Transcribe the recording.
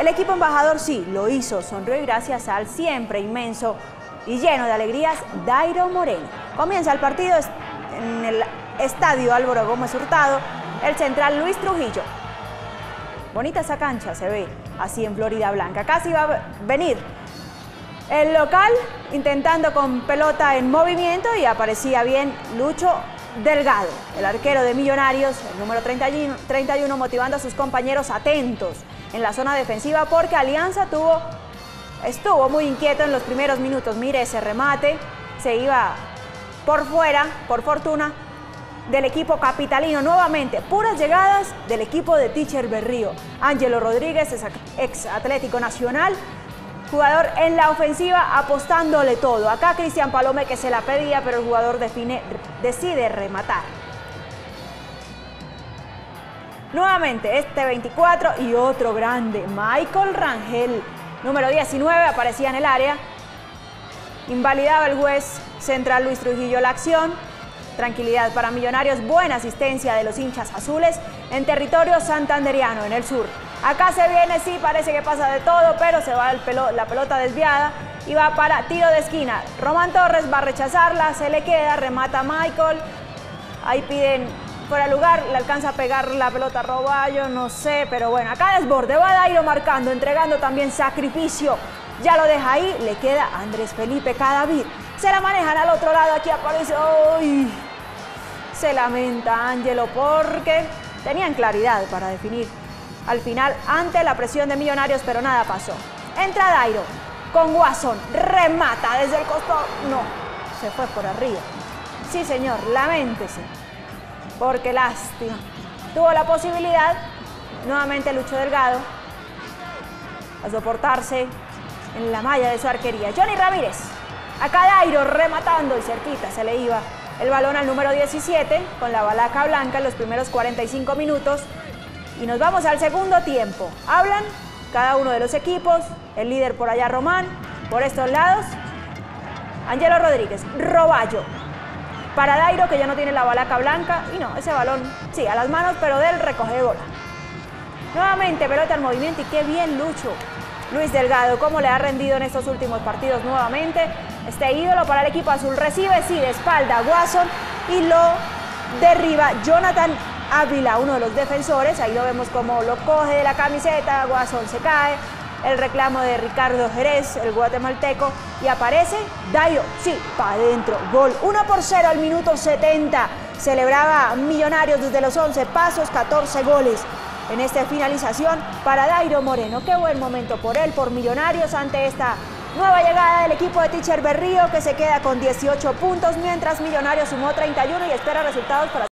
El equipo embajador sí lo hizo, sonrió y gracias al siempre inmenso y lleno de alegrías Dayro Moreno. Comienza el partido en el estadio Álvaro Gómez Hurtado, el central Luis Trujillo. Bonita esa cancha, se ve así en Florida Blanca. Casi va a venir el local intentando con pelota en movimiento y aparecía bien Lucho Delgado, el arquero de Millonarios, el número 31, motivando a sus compañeros atentos en la zona defensiva porque Alianza estuvo muy inquieto en los primeros minutos. Mire ese remate, se iba por fuera, por fortuna, del equipo capitalino. Nuevamente, puras llegadas del equipo de Teacher Berrío. Ángelo Rodríguez, ex Atlético Nacional, jugador en la ofensiva apostándole todo. Acá Cristian Palome que se la pedía, pero el jugador decide rematar. Nuevamente este 24 y otro grande, Michael Rangel, número 19, aparecía en el área. Invalidaba el juez central Luis Trujillo la acción. Tranquilidad para Millonarios, buena asistencia de los hinchas azules en territorio santandereano, en el sur. Acá se viene, sí, parece que pasa de todo, pero se va la pelota desviada y va para tiro de esquina. Román Torres va a rechazarla, se le queda, remata Michael. Ahí piden fuera lugar, le alcanza a pegar la pelota a Roballo, no sé, pero bueno, acá desborde, va Dayro marcando, entregando también sacrificio. Ya lo deja ahí, le queda Andrés Felipe Cadavid. Se la manejan al otro lado, aquí aparece, ¡ay! Se lamenta Ángelo porque tenían claridad para definir al final ante la presión de Millonarios, pero nada pasó. Entra Dayro con Guasón, remata desde el costado, no, se fue por arriba. Sí señor, laméntese, porque lástima. Tuvo la posibilidad, nuevamente Lucho Delgado, a soportarse en la malla de su arquería. Johnny Ramírez, acá Dayro rematando y cerquita se le iba el balón al número 17 con la balaca blanca en los primeros 45 minutos. Y nos vamos al segundo tiempo. Hablan cada uno de los equipos, el líder por allá Román, por estos lados Ángelo Rodríguez, Roballo para Dayro que ya no tiene la balaca blanca y no, ese balón sí, a las manos pero del recoge bola. Nuevamente pelota al movimiento y qué bien Lucho. Luis Delgado, cómo le ha rendido en estos últimos partidos nuevamente. Este ídolo para el equipo azul recibe, sí, de espalda Guasón y lo derriba Jonathan Ávila, uno de los defensores. Ahí lo vemos como lo coge de la camiseta, Guasón se cae, el reclamo de Ricardo Jerez, el guatemalteco, y aparece Dayro, sí, para adentro, gol, 1-0 al minuto 70, celebraba Millonarios desde los 11 pasos, 14 goles. En esta finalización para Dayro Moreno, qué buen momento por él, por Millonarios, ante esta nueva llegada del equipo de Teacher Berrío que se queda con 18 puntos, mientras Millonarios sumó 31 y espera resultados para